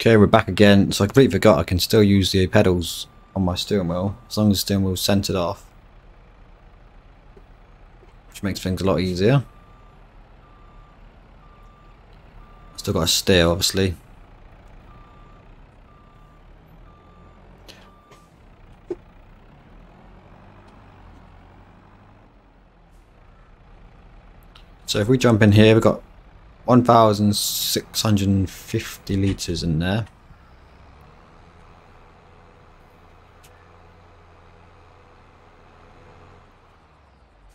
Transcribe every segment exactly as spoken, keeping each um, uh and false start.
Okay, we're back again. So I completely forgot I can still use the pedals on my steering wheel, as long as the steering wheel's centered off. Which makes things a lot easier. Still got to steer, obviously. So if we jump in here, we've got one thousand six hundred fifty litres in there.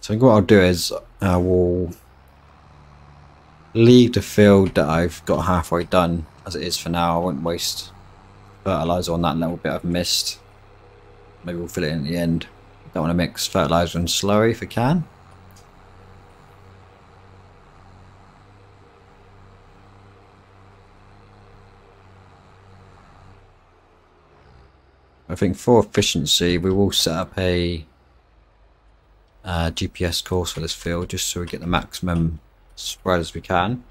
So I think what I'll do is I will leave the field that I've got halfway done as it is for now. I won't waste fertiliser on that little bit I've missed. Maybe we'll fill it in at the end. Don't want to mix fertiliser and slurry if I can. I think for efficiency we will set up a uh, G P S course for this field just so we get the maximum spread as we can.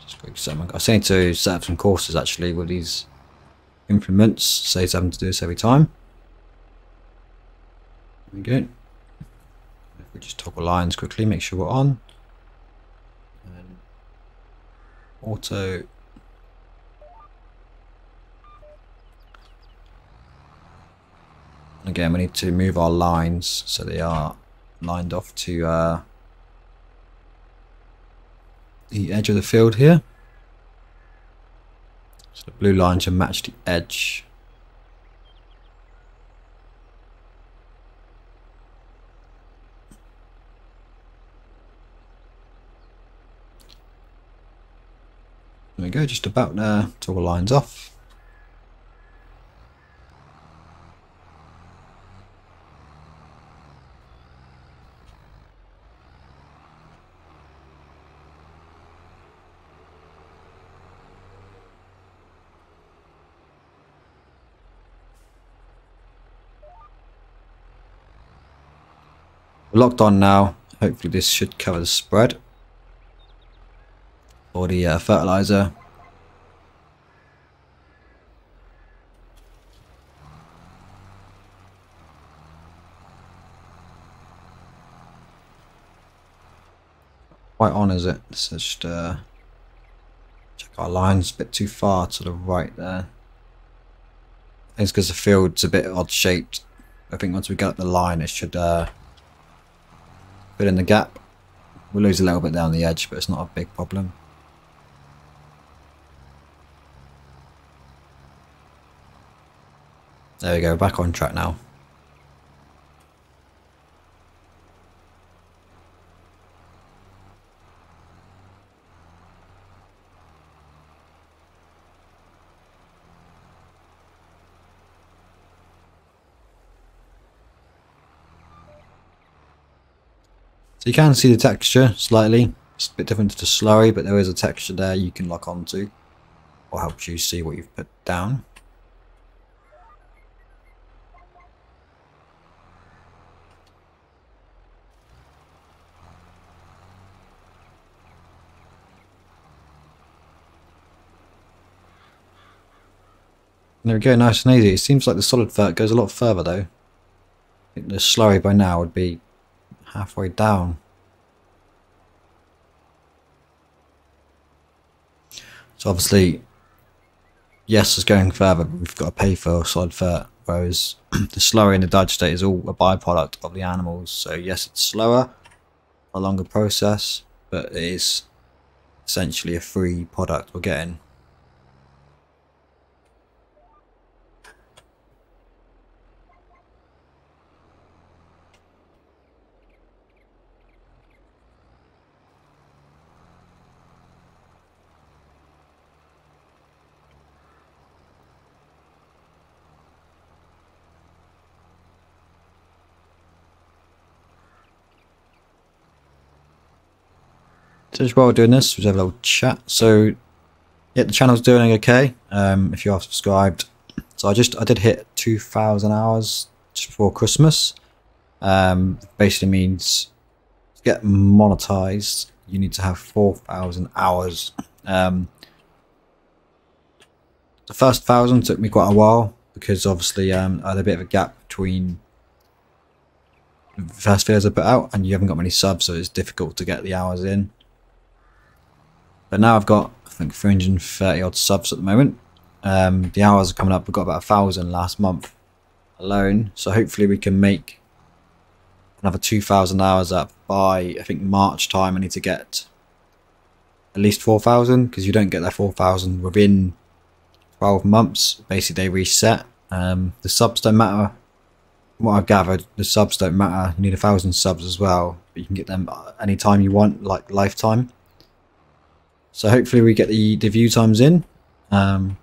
Just quick seven. I seem to set up some courses actually with these implements, saves having to do this every time. There we go. We just toggle lines quickly, make sure we're on. And auto. And again, we need to move our lines so they are lined off to uh, the edge of the field here. So the blue line should match the edge. There we go, just about there, till the line's off. We're locked on now. Hopefully this should cover the spread. Or the uh, fertilizer. Quite on, is it? Let's just uh, check our lines a bit too far to the right there. I think it's because the field's a bit odd shaped. I think once we get up the line, it should uh, fill in the gap. We'll lose a little bit down the edge, but it's not a big problem. There we go, back on track now. So you can see the texture slightly. It's a bit different to the slurry, but there is a texture there you can lock onto, or helps you see what you've put down. There we go, nice and easy. It seems like the solid vert goes a lot further though. I think the slurry by now would be halfway down. So obviously, yes, it's going further, but we've got to pay for solid vert, whereas the slurry and the dyed state is all a byproduct of the animals. So yes, it's slower, a longer process, but it is essentially a free product we're getting. So just while we're doing this, we'll have a little chat. So yeah, the channel's doing okay. Um, if you are subscribed, so I just I did hit two thousand hours just before Christmas. Um, basically means to get monetized, you need to have four thousand hours. Um, the first thousand took me quite a while because obviously um, I had a bit of a gap between the first videos I put out, and you haven't got many subs, so it's difficult to get the hours in. But now I've got, I think, three hundred thirty odd subs at the moment. Um, the hours are coming up. We've got about a thousand last month alone, so hopefully we can make another two thousand hours up by, I think, March time. I need to get at least four thousand, because you don't get that four thousand within twelve months. Basically, they reset. Um, the subs don't matter. From what I've gathered, the subs don't matter. You need a thousand subs as well, but you can get them anytime you want, like lifetime. So hopefully we get the, the view times in um,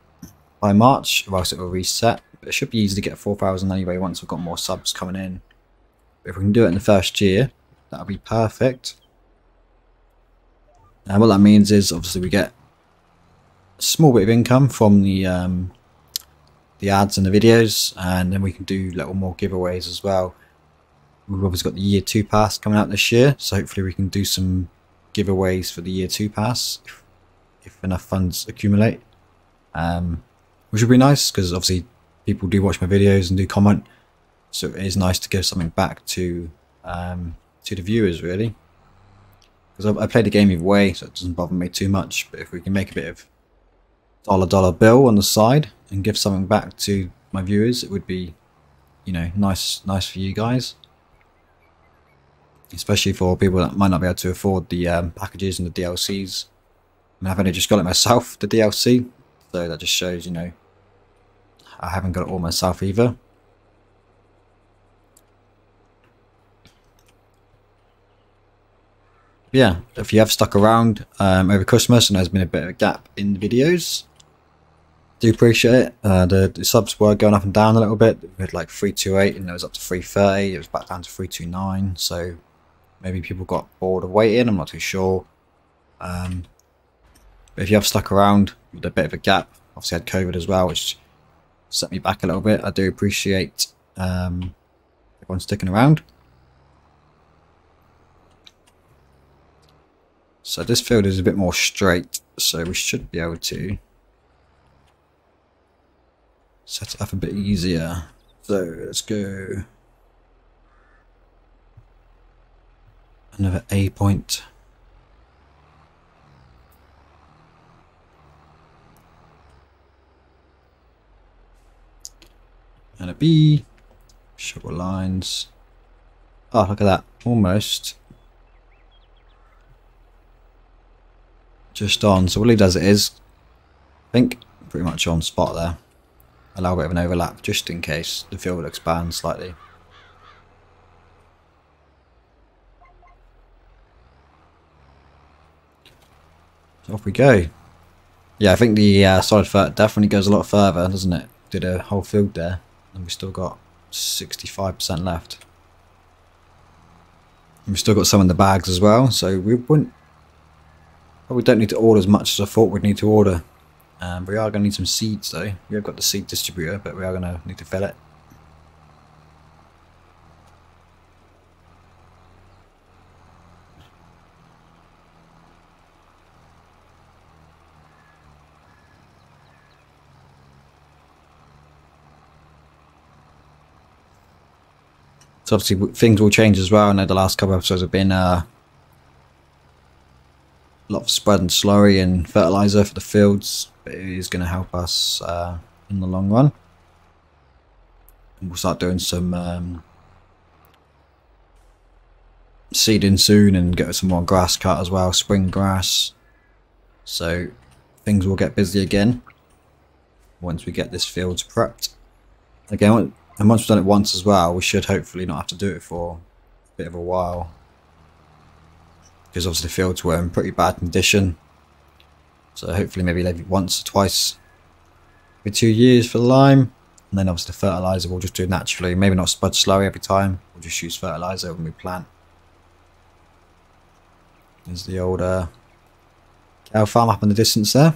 by March, or else it will reset. But it should be easy to get four thousand anyway once we've got more subs coming in. But if we can do it in the first year, that'll be perfect. And what that means is obviously we get a small bit of income from the um, the ads and the videos, and then we can do little more giveaways as well. We've obviously got the year two pass coming out this year, so hopefully we can do some giveaways for the year two pass if, if enough funds accumulate, um, which would be nice because obviously people do watch my videos and do comment, so it is nice to give something back to um, to the viewers really, because I, I play the game either way, so it doesn't bother me too much. But if we can make a bit of dollar dollar bill on the side and give something back to my viewers, it would be, you know, nice nice for you guys, especially for people that might not be able to afford the um, packages and the D L Cs. I mean, I've only just got it myself, the D L C, so that just shows, you know, I haven't got it all myself either. But yeah, if you have stuck around um, over Christmas and there's been a bit of a gap in the videos, do appreciate it. Uh, the, the subs were going up and down a little bit. We had like three two eight and it was up to three thirty, it was back down to three two nine, so maybe people got bored of waiting, I'm not too sure. Um, but if you have stuck around with a bit of a gap, obviously I had COVID as well, which set me back a little bit. I do appreciate um, everyone sticking around. So this field is a bit more straight, so we should be able to set it up a bit easier. So let's go another A point. And a B. Shorter lines. Oh, look at that. Almost. Just on. So we'll leave it as it is. I think pretty much on spot there. Allow a bit of an overlap just in case the field will expand slightly. So off we go. Yeah, I think the uh, solid third definitely goes a lot further, doesn't it? Did a whole field there, and we've still got sixty-five percent left. And we've still got some in the bags as well, so we wouldn't. Well, we don't need to order as much as I thought we'd need to order. Um, we are going to need some seeds though. We have got the seed distributor, but we are going to need to fill it. So obviously things will change as well. I know the last couple of episodes have been uh, a lot of spread and slurry and fertilizer for the fields, but it is going to help us uh, in the long run. And we'll start doing some um, seeding soon and get some more grass cut as well, spring grass. So things will get busy again once we get this field prepped. Again, and once we've done it once as well, we should hopefully not have to do it for a bit of a while, because obviously the fields were in pretty bad condition. So hopefully maybe maybe once or twice every two years for the lime. And then obviously the fertiliser we'll just do naturally. Maybe not spud slurry every time. We'll just use fertiliser when we plant. There's the old uh, cow farm up in the distance there.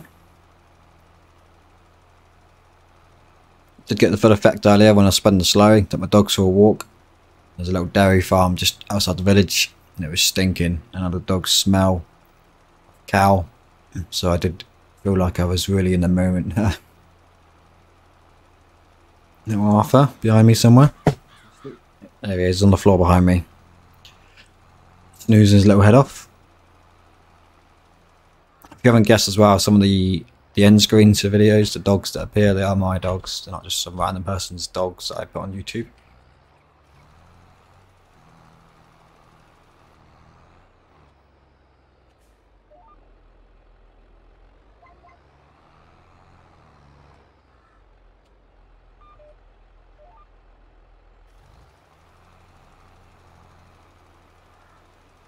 Did get the full effect earlier when I spun the slurry. Took my dogs for a walk. There's a little dairy farm just outside the village, and it was stinking, and other dogs smell cow. So I did feel like I was really in the moment. Little Arthur behind me somewhere. There he is on the floor behind me. Snoozing his little head off. If you haven't guessed as well, some of the the end screens for videos, the dogs that appear, they are my dogs. They're not just some random person's dogs that I put on YouTube.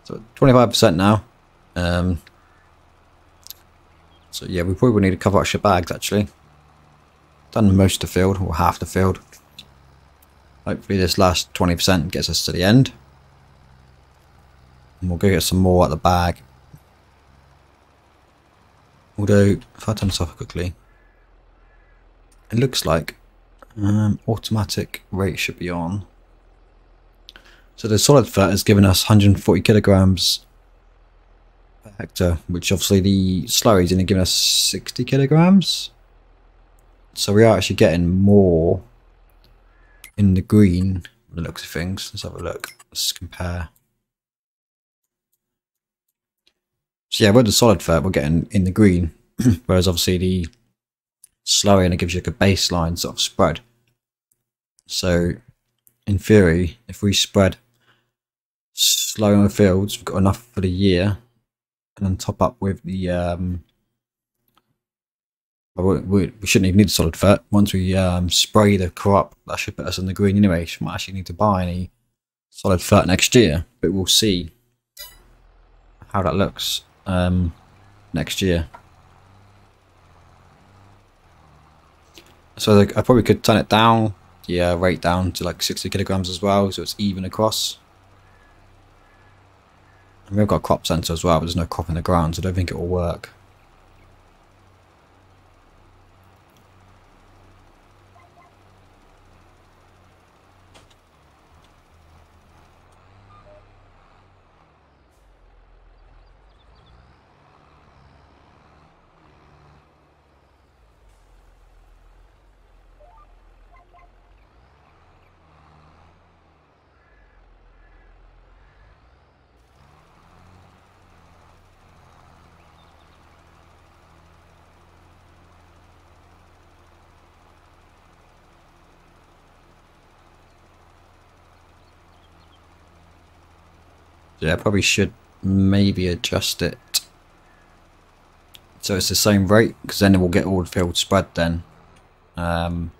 So twenty-five percent now. Um, so yeah, we probably will need a couple extra bags actually. Done most of the field, or half the field. Hopefully this last twenty percent gets us to the end. And we'll go get some more at the bag. Although, if I turn this off quickly, it looks like um, automatic rate should be on. So the solid flat has given us one hundred forty kilograms per hectare, which obviously the slurry is only giving us sixty kilograms. So we are actually getting more in the green, the looks of things. Let's have a look. Let's compare. So yeah, with the solid flat, we're getting in the green, whereas obviously the slurry only gives you like a baseline sort of spread. So in theory, if we spread slow on the fields, we've got enough for the year, and then top up with the um we, we shouldn't even need solid fert. Once we um spray the crop, that should put us in the green anyway, so we might actually need to buy any solid fert next year, but we'll see how that looks um next year. So I probably could turn it down, yeah, right down to like sixty kilograms as well, so it's even across. And we've got a crop sensor as well, but there's no crop in the ground, so I don't think it will work. Yeah, I probably should maybe adjust it so it's the same rate, because then we'll get all the field spread then. Um,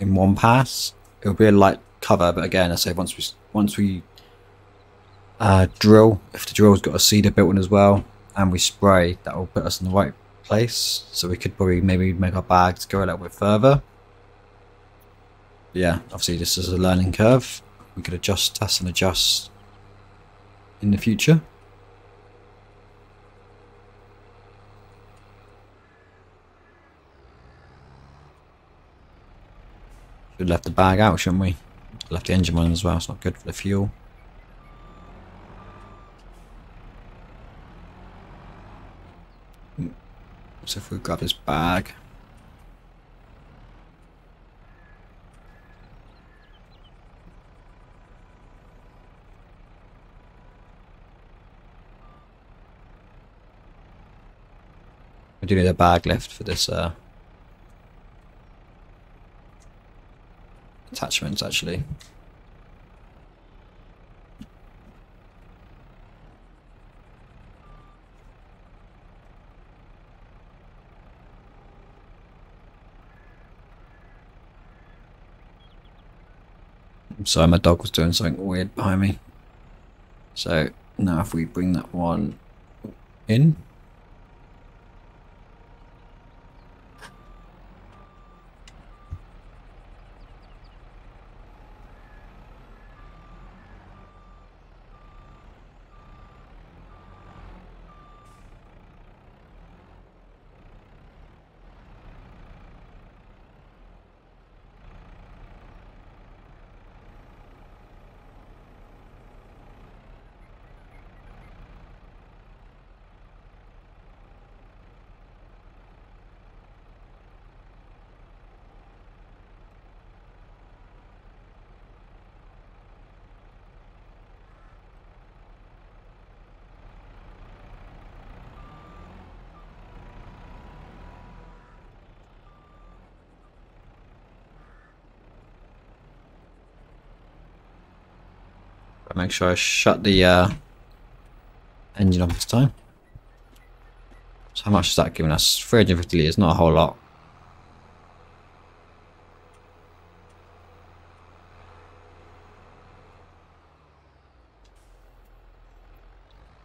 in one pass, it'll be a light cover, but again, I say once we once we uh, drill, if the drill's got a seeder built in as well, and we spray, that will put us in the right place. So we could probably maybe make our bags go a little bit further. But yeah, obviously this is a learning curve. We could adjust, test and adjust in the future. Should have left the bag out, shouldn't we? Left the engine on as well, it's not good for the fuel. So if we grab this bag. Do need a bag lift for this uh, attachments actually. I'm sorry, my dog was doing something weird behind me. So now if we bring that one in. make sure I shut the uh, engine off this time. So how much is that giving us? three hundred fifty litres, not a whole lot.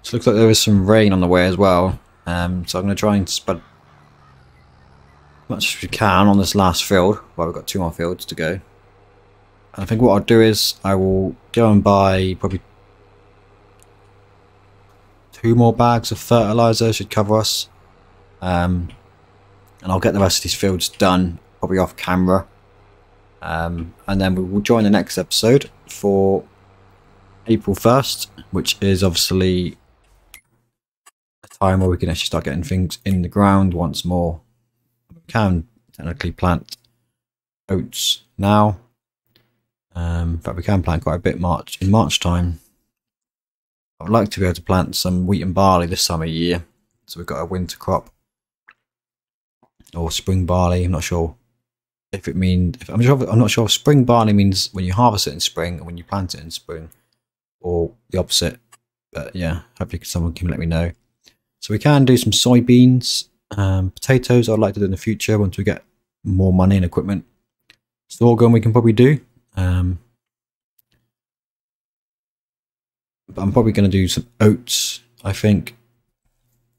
So it looks like there is some rain on the way as well. Um, so I'm going to try and spud as much as we can on this last field. Well, we've got two more fields to go. I think what I'll do is I will go and buy probably two more bags of fertilizer, should cover us, um, and I'll get the rest of these fields done probably off camera, um, and then we will join the next episode for April first, which is obviously a time where we can actually start getting things in the ground once more. We can technically plant oats now. Um, but we can plant quite a bit March in March time. I would like to be able to plant some wheat and barley this summer year, so we've got a winter crop or spring barley. I'm not sure if it means. If, I'm, sure, I'm not sure if spring barley means when you harvest it in spring and when you plant it in spring, or the opposite. But yeah, hopefully someone can let me know. So we can do some soybeans, um, potatoes. I'd like to do in the future once we get more money and equipment. Sorghum we can probably do. Um, but I'm probably going to do some oats, I think,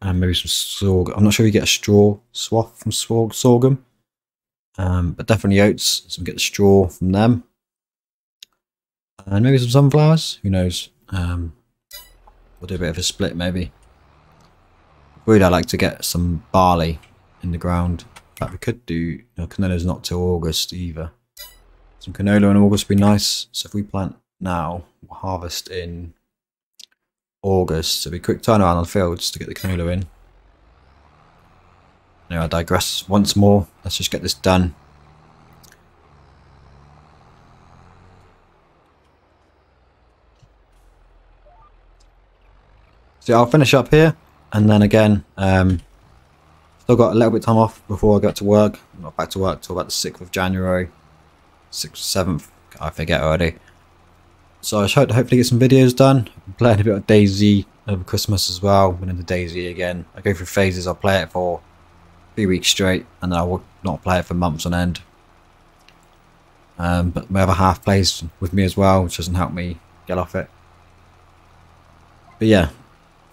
and maybe some sorghum. I'm not sure if you get a straw swath from sorghum, um, but definitely oats. So we get the straw from them, and maybe some sunflowers. Who knows? Um, we'll do a bit of a split, maybe. Really, I like to get some barley in the ground. In fact, we could do. No, cannola's not till August either. Some canola in August would be nice. So if we plant now, we'll harvest in August. So it'll be a quick turnaround on the fields to get the canola in. Anyway, I digress once more. Let's just get this done. So I'll finish up here, and then again, um, still got a little bit of time off before I get to work. I'm not back to work till about the sixth of January. sixth, seventh, I forget already. So I should hopefully get some videos done. I'm playing a bit of DayZ over Christmas as well. I've been into DayZ again. I go through phases. I'll play it for three weeks straight, and then I will not play it for months on end. Um, but my other half plays with me as well, which doesn't help me get off it. But yeah,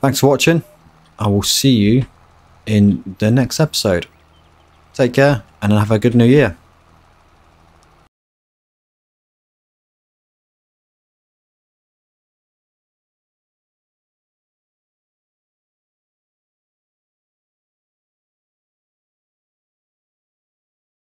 thanks for watching. I will see you in the next episode. Take care, and have a good new year.